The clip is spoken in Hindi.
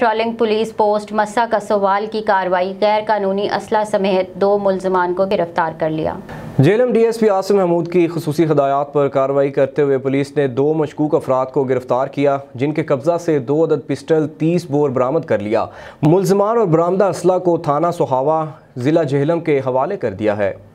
Trawling police post Massa Kasowal की कार्रवाई, गैर कानूनी असला समेत 2 मुलजमान को गिरफ्तार कर लिया। जेहलम DSP आसिम महमूद की खसूसी हदायत पर कार्रवाई करते हुए पुलिस ने 2 मशकूक अफराद को गिरफ्तार किया, जिनके कब्जा से 2 अदद पिस्टल 30 बोर बरामद कर लिया। मुलजमान और बरामदा असला को थाना सोहावा ज़िला जेहलम के हवाले कर दिया है।